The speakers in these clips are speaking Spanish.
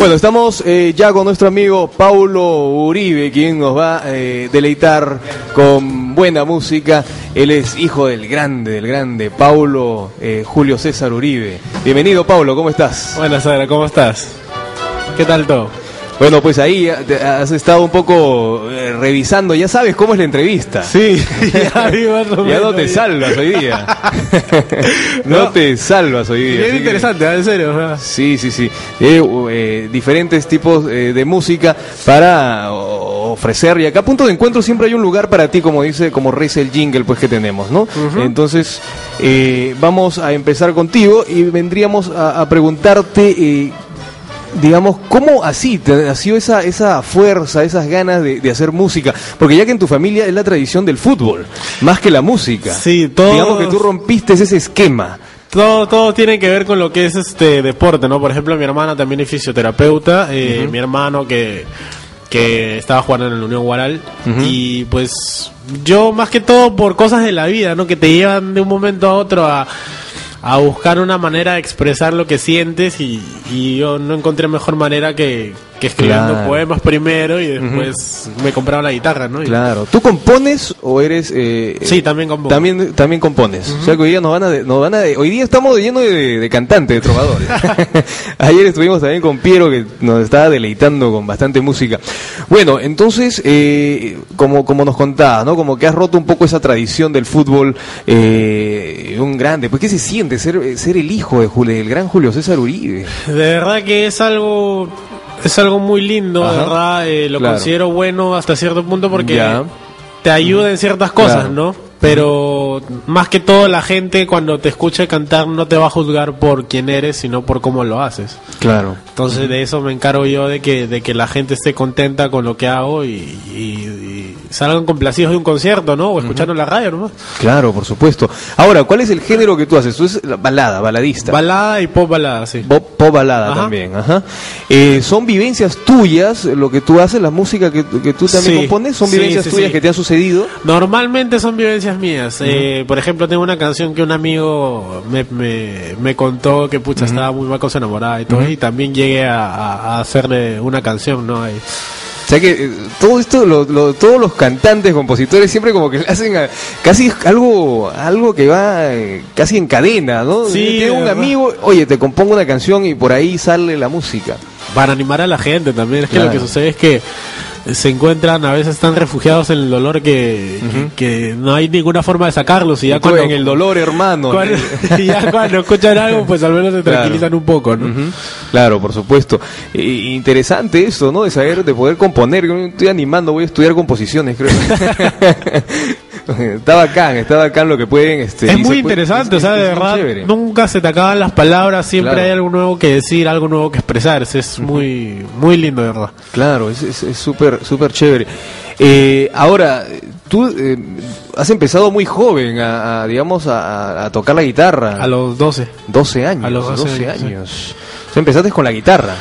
Bueno, estamos ya con nuestro amigo Paulo Uribe, quien nos va a deleitar con buena música. Él es hijo del grande Paulo Julio César Uribe. Bienvenido, Paulo, ¿cómo estás? Buenas, Sara, ¿cómo estás? ¿Qué tal todo? Bueno, pues ahí has estado un poco revisando, ya sabes cómo es la entrevista. Sí, ya no te salvas hoy día. No te salvas hoy día. Es interesante, en serio. Sí, sí, sí. Diferentes tipos de música para ofrecer. Y acá, Punto de Encuentro, siempre hay un lugar para ti, como dice, como reza el jingle pues que tenemos, ¿no? Entonces, vamos a empezar contigo y vendríamos a preguntarte... digamos, ¿cómo así te ha sido esa fuerza, esas ganas de hacer música? Porque ya que en tu familia es la tradición del fútbol, más que la música. Sí, todo. Digamos que tú rompiste ese esquema. Todo tiene que ver con lo que es este deporte, ¿no? Por ejemplo, mi hermana también es fisioterapeuta, mi hermano que estaba jugando en la Unión Huaral, y pues yo más que todo por cosas de la vida, ¿no? Que te llevan de un momento a otro a buscar una manera de expresar lo que sientes y yo no encontré mejor manera que escribiendo poemas primero y después me compraba la guitarra, ¿no? Claro. ¿Tú compones o eres...? Sí, también compongo. También compones. O sea que hoy día hoy día estamos llenos de cantantes, de trovadores. Ayer estuvimos también con Piero, que nos estaba deleitando con bastante música. Bueno, entonces, como nos contabas, ¿no? Como que has roto un poco esa tradición del fútbol, un grande. Pues, ¿qué se siente de ser el hijo del gran Julio César Uribe? De verdad que es algo muy lindo. Ajá, de verdad, lo claro. Considero bueno hasta cierto punto porque ya te ayuda en ciertas cosas, claro, ¿no? Pero más que todo la gente cuando te escucha cantar no te va a juzgar por quién eres, sino por cómo lo haces. Claro. Entonces de eso me encargo yo, de que la gente esté contenta con lo que hago y salgan complacidos de un concierto, ¿no? O escuchando la radio, ¿no? Claro, por supuesto. Ahora, ¿cuál es el género que tú haces? Tú es baladista. Balada y pop balada, sí. Pop balada, ajá, también, ajá. ¿Son vivencias tuyas lo que tú haces, la música que tú también compones? ¿Son vivencias tuyas que te han sucedido? Normalmente son vivencias mías. Por ejemplo, tengo una canción que un amigo me contó que pucha, estaba muy mal con su enamorada y todo, y también llegué a hacerle una canción, ¿no? Y... o sea que todo esto, todos los cantantes, compositores, siempre como que le hacen casi algo que va casi en cadena, ¿no? Sí, tengo un amigo, oye, te compongo una canción y por ahí sale la música. Para animar a la gente también, es que lo que sucede es que se encuentran, a veces están refugiados en el dolor que no hay ninguna forma de sacarlos. Y ya cuando, en el dolor, hermano. Y ya cuando escuchan algo, pues al menos se tranquilizan un poco, ¿no? Claro, por supuesto. Interesante eso, ¿no? De saber, de poder componer. Yo me estoy animando, voy a estudiar composiciones, creo. Está bacán lo que pueden. Es muy interesante, o sea, de verdad, chévere. Nunca se te acaban las palabras, siempre hay algo nuevo que decir, algo nuevo que expresarse. Es muy, muy lindo, de verdad. Claro, es súper chévere. Ahora, tú has empezado muy joven a tocar la guitarra. A los 12. 12 años. A los 12 años. Sí. O sea, empezaste con la guitarra.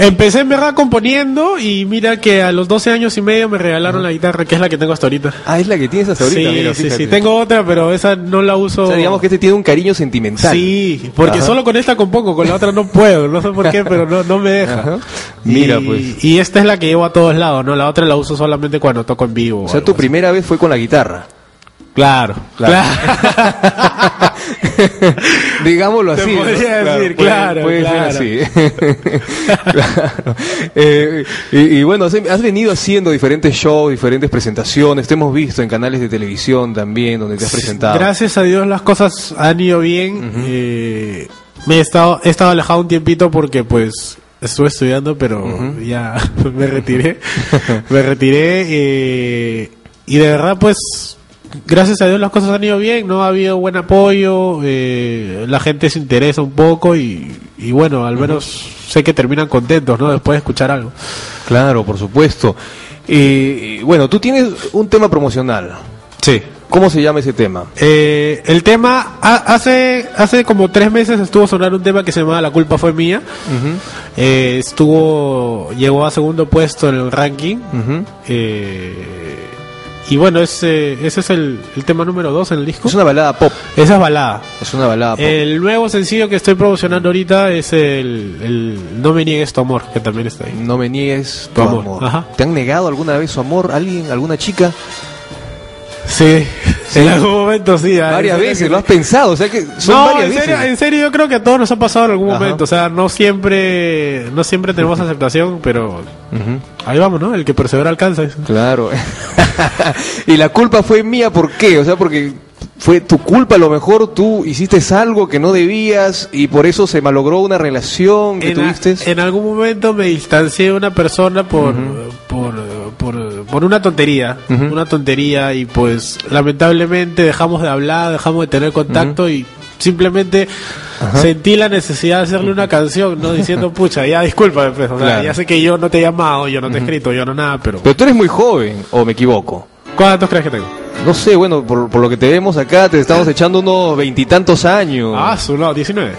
Empecé en verdad componiendo y mira que a los 12 años y medio me regalaron la guitarra, que es la que tengo hasta ahorita. Ah, es la que tienes hasta ahorita. Sí, mira, sí, tengo otra, pero esa no la uso. O sea, digamos que este tiene un cariño sentimental. Sí, porque solo con esta compongo, con la otra no puedo, no sé por qué, pero no me deja. Ajá. Mira, pues. Y esta es la que llevo a todos lados, ¿no? La otra la uso solamente cuando toco en vivo. O sea, tu primera vez fue con la guitarra. Claro. Digámoslo así. Claro. Y bueno, has venido haciendo diferentes shows, diferentes presentaciones. Te hemos visto en canales de televisión también, donde te has presentado. Gracias a Dios las cosas han ido bien. He estado alejado un tiempito porque pues estuve estudiando, pero ya me retiré. Y de verdad pues... gracias a Dios las cosas han ido bien, ¿no? Ha habido buen apoyo, la gente se interesa un poco y bueno, al menos sé que terminan contentos, ¿no? Después de escuchar algo. Claro, por supuesto. Bueno, tú tienes un tema promocional. Sí. ¿Cómo se llama ese tema? El tema, hace como 3 meses estuvo sonando un tema que se llamaba La Culpa Fue Mía. Llegó a segundo puesto en el ranking. Y bueno, ese es el tema número 2 en el disco. Es una balada pop. Esa es balada. Es una balada pop. El nuevo sencillo que estoy promocionando ahorita es el No me niegues tu amor, que también está ahí. No me niegues tu amor. Ajá. ¿Te han negado alguna vez su amor? ¿Alguien? ¿Alguna chica? Sí, sí, en algún momento sí. Varias veces, que... lo has pensado, o sea que son varias veces. En serio, yo creo que a todos nos ha pasado en algún momento, o sea, no siempre tenemos aceptación, pero ahí vamos, ¿no? El que persevera alcanza. Eso. Claro. Y la culpa fue mía, ¿por qué? O sea, porque fue tu culpa, a lo mejor tú hiciste algo que no debías y por eso se malogró una relación que tuviste. En algún momento me distancié de una persona por una tontería, y pues lamentablemente dejamos de hablar, dejamos de tener contacto y simplemente sentí la necesidad de hacerle una canción, ¿no? Diciendo, pucha, ya discúlpame, pues, o sea, ya sé que yo no te he llamado, yo no te he escrito, yo no nada, pero... Pero tú eres muy joven, ¿o me equivoco? ¿Cuántos crees que tengo? No sé, bueno, por lo que te vemos acá, te estamos echando unos veintitantos años. Ah, su lado, 19.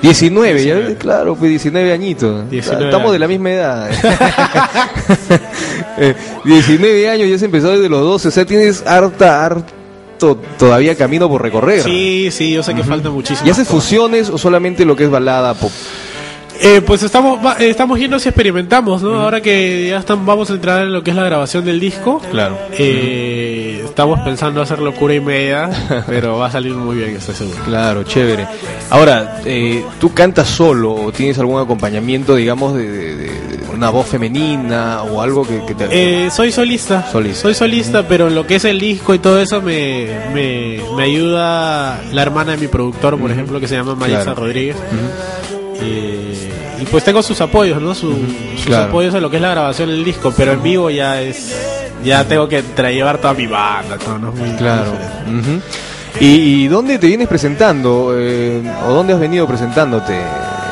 19, ya, claro, pues 19 añitos. 19 Estamos años. De la misma edad. 19 años, ya has empezado desde los 12, o sea, tienes harto todavía camino por recorrer. Sí, sí, yo sé que falta muchísimo. ¿Y haces fusiones o solamente lo que es balada pop? Pues estamos yendo si experimentamos, ¿no? Ahora que ya vamos a entrar en lo que es la grabación del disco. Claro. Estamos pensando hacer locura y media, pero va a salir muy bien, estoy seguro. Claro, chévere. Ahora, ¿tú cantas solo o tienes algún acompañamiento, digamos, de una voz femenina o algo que te...? Soy solista. Soy solista, pero en lo que es el disco y todo eso me ayuda la hermana de mi productor, por ejemplo, que se llama Marisa Rodríguez. Y pues tengo sus apoyos, ¿no? Sus apoyos en lo que es la grabación del disco, pero en vivo ya tengo que llevar toda mi banda, todo, ¿no? Muy ¿Y dónde te vienes presentando? ¿O dónde has venido presentándote?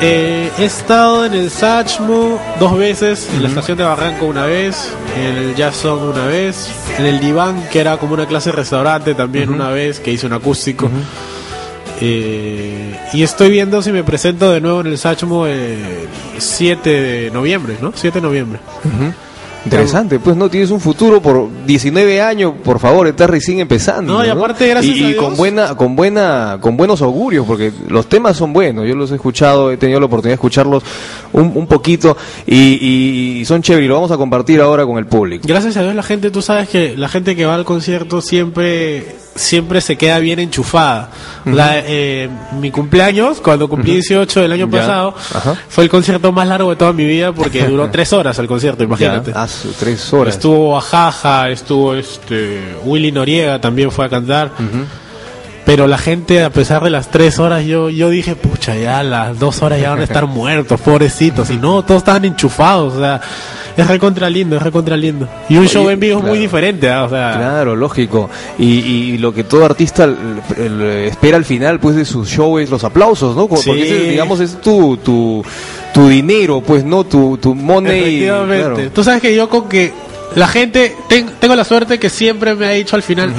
He estado en el Sachmo 2 veces, en la estación de Barranco 1 vez, en el Jazz Song 1 vez, en el Diván, que era como una clase de restaurante también 1 vez, que hice un acústico. Y estoy viendo si me presento de nuevo en el Sachmo el 7 de noviembre, ¿no? 7 de noviembre. Interesante, pues no tienes un futuro por 19 años, por favor, estás recién empezando. No, y aparte, gracias a Dios. Y con buenos augurios, porque los temas son buenos, yo los he escuchado, he tenido la oportunidad de escucharlos un poquito y son chéveres, lo vamos a compartir ahora con el público. Gracias a Dios la gente, tú sabes que la gente que va al concierto siempre se queda bien enchufada. Mi cumpleaños, cuando cumplí 18 del año pasado, fue el concierto más largo de toda mi vida porque duró 3 horas el concierto, imagínate. 3 horas. Estuvo Ajaja, estuvo Willy Noriega también fue a cantar. Pero la gente, a pesar de las 3 horas, yo dije, pucha, ya las 2 horas ya van a estar muertos, pobrecitos. Y no, todos estaban enchufados, o sea, es recontra lindo. Y un show en vivo es muy diferente, ¿no? O sea... Claro, lógico. Y lo que todo artista espera al final, pues, de su show es los aplausos, ¿no? Porque ese, digamos, es tu dinero, pues, ¿no? Tu money. Efectivamente. Claro. Tú sabes que yo con que... La gente, tengo la suerte que siempre me ha dicho al final,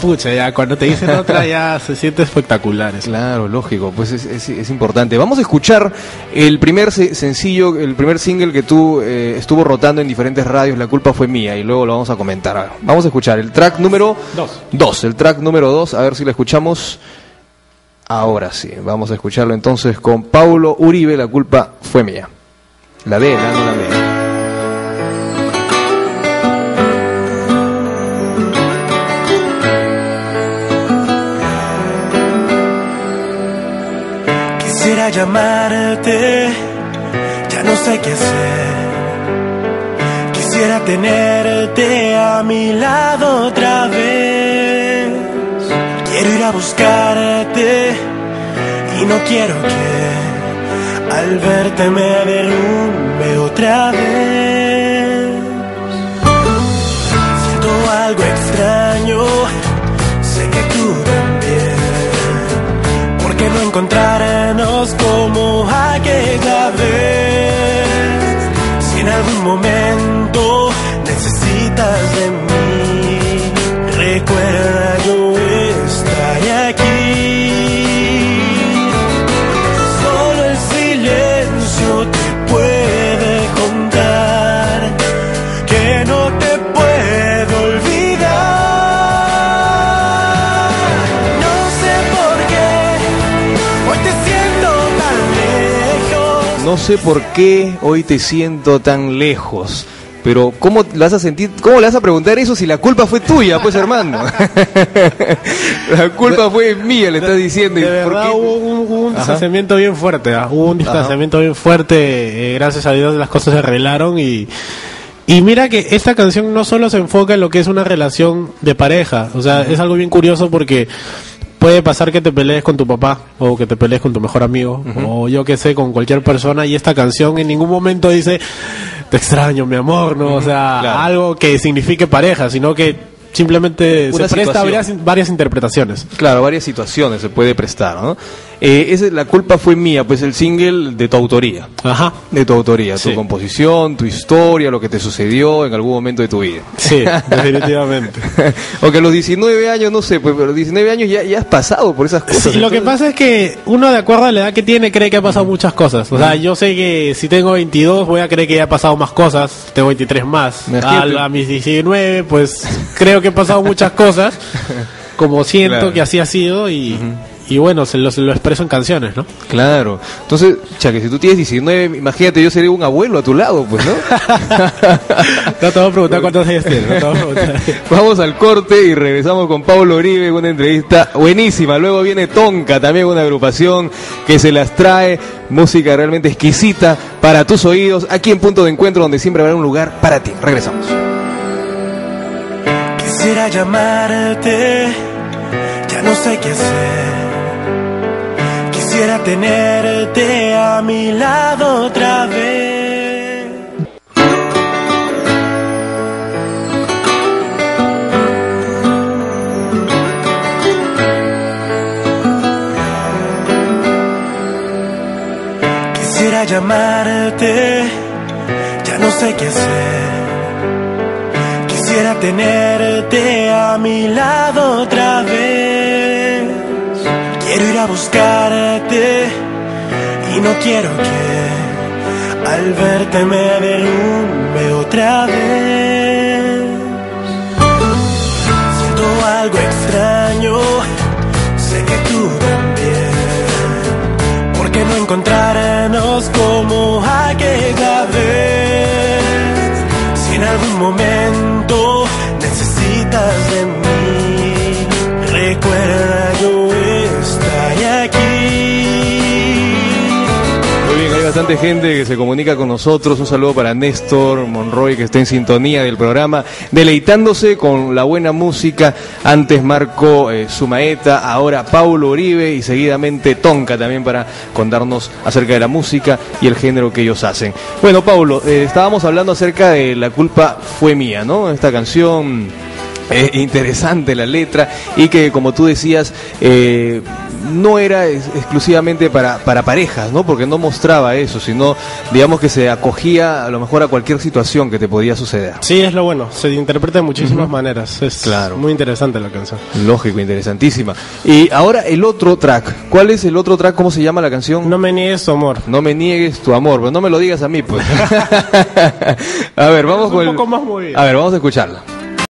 pucha, ya cuando te dicen otra ya se siente espectacular. Eso. Claro, lógico, pues es importante. Vamos a escuchar el primer sencillo, el primer single que tú estuvo rotando en diferentes radios, La culpa fue mía, y luego lo vamos a comentar. A ver, vamos a escuchar el track número 2, el track número 2, a ver si lo escuchamos. Ahora sí, vamos a escucharlo entonces con Paulo Uribe, La culpa fue mía. La de la no la mía. Quisiera llamarte, ya no sé qué hacer. Quisiera tenerte a mi lado otra vez. Quiero ir a buscarte y no quiero que al verte me derrumbe otra vez. Siento algo extraño, sé que tú también. ¿Por qué no encontraré como aquella vez? Si en algún momento necesitas de mí, recuerda, yo estaré aquí. Solo el silencio te puede contar que no te puedo olvidar. No sé por qué hoy te siento tan lejos, pero ¿cómo le vas a sentir? ¿Cómo le vas a preguntar eso si la culpa fue tuya, pues, hermano? La culpa fue mía, le estás diciendo. De verdad, hubo un distanciamiento bien fuerte, ¿verdad? Hubo un distanciamiento bien fuerte, gracias a Dios las cosas se arreglaron y mira que esta canción no solo se enfoca en lo que es una relación de pareja, o sea, es algo bien curioso porque puede pasar que te pelees con tu papá o que te pelees con tu mejor amigo o yo qué sé, con cualquier persona, y esta canción en ningún momento dice te extraño, mi amor, no, o sea, claro, algo que signifique pareja, sino que simplemente una se presta varias interpretaciones. Claro, varias situaciones se puede prestar, ¿no? La culpa fue mía, pues el single de tu autoría. Ajá. De tu autoría, sí. Tu composición, tu historia, lo que te sucedió en algún momento de tu vida. Sí, definitivamente. Aunque a los 19 años, no sé, pues, pero a los 19 años ya has pasado por esas cosas. Sí, entonces lo que pasa es que uno, de acuerdo a la edad que tiene, cree que ha pasado muchas cosas. O sea, yo sé que si tengo 22 voy a creer que ya he pasado más cosas, tengo 23 más. A mis 19, pues creo que he pasado muchas cosas, como siento que así ha sido y... Y bueno, se lo expreso en canciones, ¿no? Claro. Entonces, que si tú tienes 19, imagínate, yo sería un abuelo a tu lado, pues, ¿no? No te voy a preguntar cuántos años tienes. Vamos al corte y regresamos con Paulo Uribe, una entrevista buenísima. Luego viene Tonka, también una agrupación que se las trae. Música realmente exquisita para tus oídos, aquí en Punto de Encuentro, donde siempre habrá un lugar para ti. Regresamos. Quisiera llamarte, ya no sé qué hacer. Quisiera tenerte a mi lado otra vez. Quisiera llamarte, ya no sé qué hacer. Quisiera tenerte a mi lado otra vez. Quiero ir a buscarte y no quiero que al verte me derrumbe otra vez. Siento algo extraño, sé que tú también. ¿Por qué no encontrarnos como aquella vez? Si en algún momento necesitas de mí, recuerda yo. Bastante gente que se comunica con nosotros. Un saludo para Néstor Monroy, que está en sintonía del programa, deleitándose con la buena música. Antes Marco Zumaeta, ahora Paulo Uribe y seguidamente Tonka, también para contarnos acerca de la música y el género que ellos hacen. Bueno, Paulo, estábamos hablando acerca de La culpa fue mía, ¿no? Esta canción es interesante, la letra, y que, como tú decías, no era exclusivamente para parejas, ¿no? Porque no mostraba eso, sino, digamos, que se acogía a lo mejor a cualquier situación que te podía suceder. Sí, es lo bueno, se interpreta de muchísimas maneras. Es claro, muy interesante la canción. Lógico, interesantísima. Y ahora el otro track, ¿cuál es el otro track? ¿Cómo se llama la canción? No me niegues tu amor. No me niegues tu amor, pero no me lo digas a mí, pues. A ver, vamos con un poco más movido. A ver, vamos a escucharla.